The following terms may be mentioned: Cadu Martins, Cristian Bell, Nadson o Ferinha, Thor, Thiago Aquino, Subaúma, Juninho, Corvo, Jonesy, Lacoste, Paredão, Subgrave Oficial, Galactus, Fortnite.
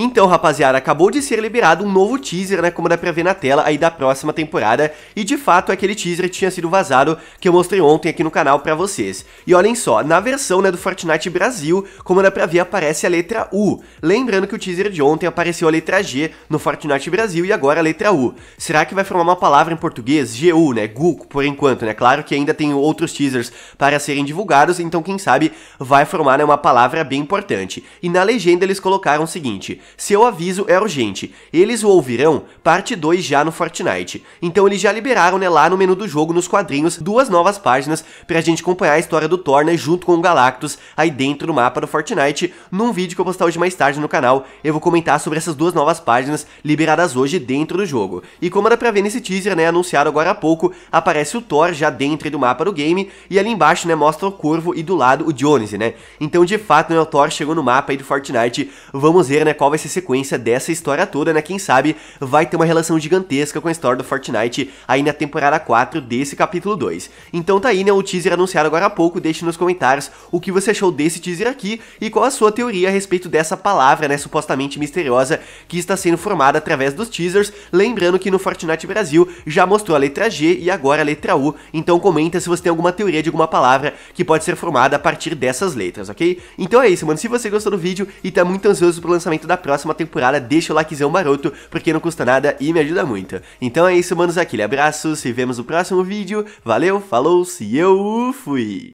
Então, rapaziada, acabou de ser liberado um novo teaser, né, como dá pra ver na tela aí da próxima temporada, e de fato aquele teaser tinha sido vazado, que eu mostrei ontem aqui no canal pra vocês. E olhem só, na versão, né, do Fortnite Brasil, como dá pra ver, aparece a letra U. Lembrando que o teaser de ontem apareceu a letra G no Fortnite Brasil e agora a letra U. Será que vai formar uma palavra em português? GU, né, GU, por enquanto, né, claro que ainda tem outros teasers para serem divulgados, então quem sabe vai formar, né, uma palavra bem importante. E na legenda eles colocaram o seguinte: seu aviso é urgente, eles o ouvirão, parte 2 já no Fortnite. Então eles já liberaram, né, lá no menu do jogo, nos quadrinhos, duas novas páginas pra gente acompanhar a história do Thor, né, junto com o Galactus, aí dentro do mapa do Fortnite. Num vídeo que eu postar hoje mais tarde no canal, eu vou comentar sobre essas duas novas páginas liberadas hoje dentro do jogo. E como dá pra ver nesse teaser, né, anunciado agora há pouco, aparece o Thor já dentro do mapa do game, e ali embaixo, né, mostra o Corvo e do lado o Jonesy, né. Então de fato, né, o Thor chegou no mapa aí do Fortnite. Vamos ver, né, qual vai ser a sequência dessa história toda, né, quem sabe vai ter uma relação gigantesca com a história do Fortnite aí na temporada 4 desse capítulo 2. Então tá aí, né, o teaser anunciado agora há pouco. Deixe nos comentários o que você achou desse teaser aqui e qual a sua teoria a respeito dessa palavra, né, supostamente misteriosa que está sendo formada através dos teasers. Lembrando que no Fortnite Brasil já mostrou a letra G e agora a letra U, então comenta se você tem alguma teoria de alguma palavra que pode ser formada a partir dessas letras, ok? Então é isso, mano, se você gostou do vídeo e tá muito ansioso pro lançamento da próxima temporada, deixa o likezão maroto, porque não custa nada e me ajuda muito. Então é isso, manos, aquele abraço, se vemos no próximo vídeo, valeu, falou, se eu fui!